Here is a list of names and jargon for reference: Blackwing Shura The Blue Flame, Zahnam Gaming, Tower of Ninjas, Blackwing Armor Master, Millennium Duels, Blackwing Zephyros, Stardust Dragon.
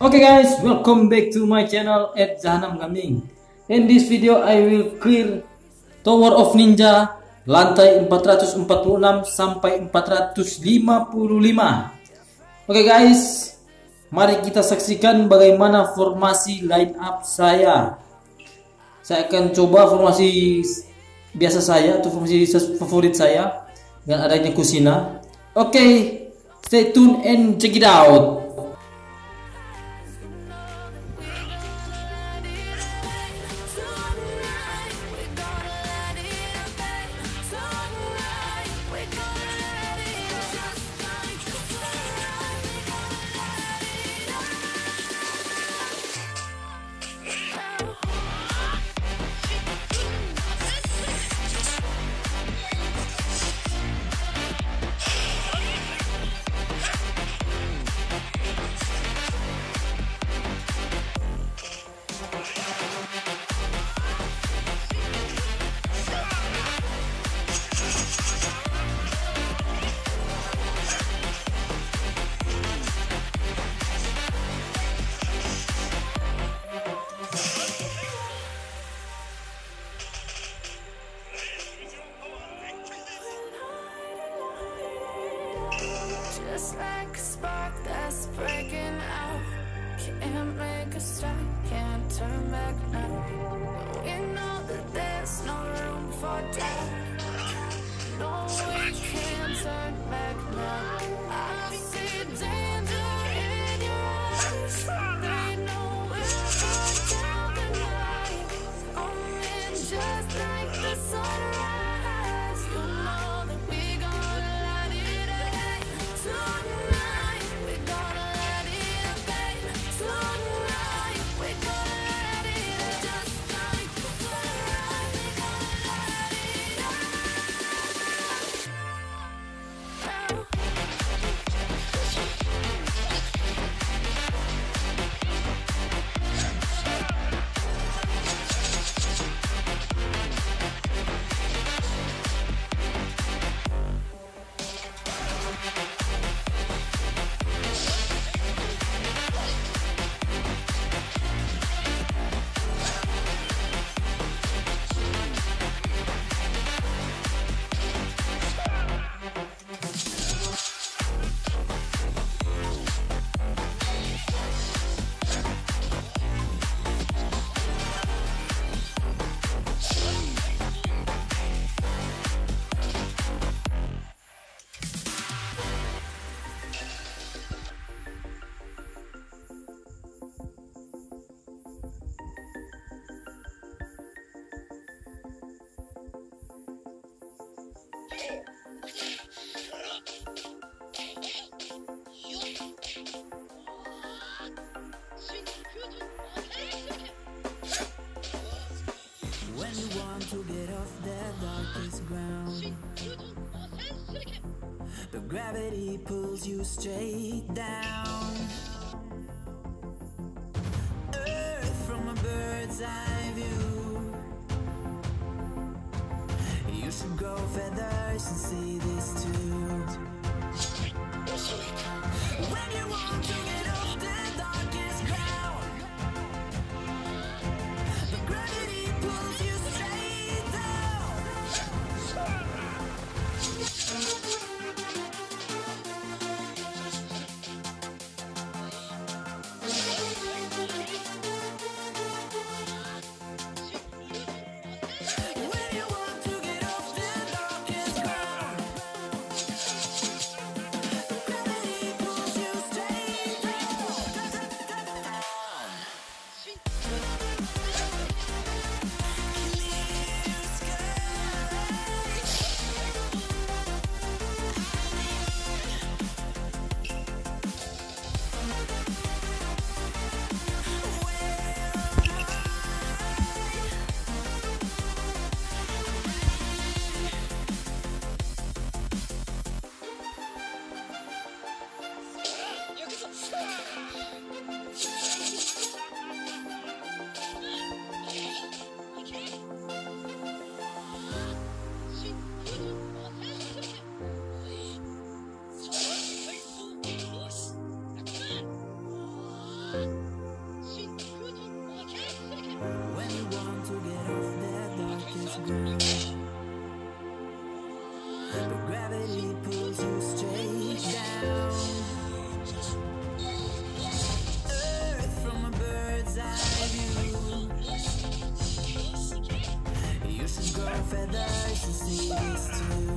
Okay guys, welcome back to my channel at Zahnam Gaming. In this video I will clear Tower of Ninja lantai 446 sampai 455. Okay guys, mari kita saksikan bagaimana formasi line up saya. Saya akan coba formasi biasa saya atau formasi favorit saya dengan adanya Kusina. Okay, stay tuned and check it out. Just like a spark that's breaking out, can't make a stop, can't turn back now. We know that there's no room for doubt, no, we can't turn back now. I see danger in your eyes, they know we're far down the line. Only just like the sunrise, you know that we gonna light it up. Tonight we're gonna let it fade. Tonight we're gonna let it up. Just like the sunrise, we're gonna let it up. The gravity pulls you straight down. Earth from a bird's eye view. You should grow feathers and see this too. but gravity pulls you straight down. Earth from a bird's eye view. You should grow feathers and see these two.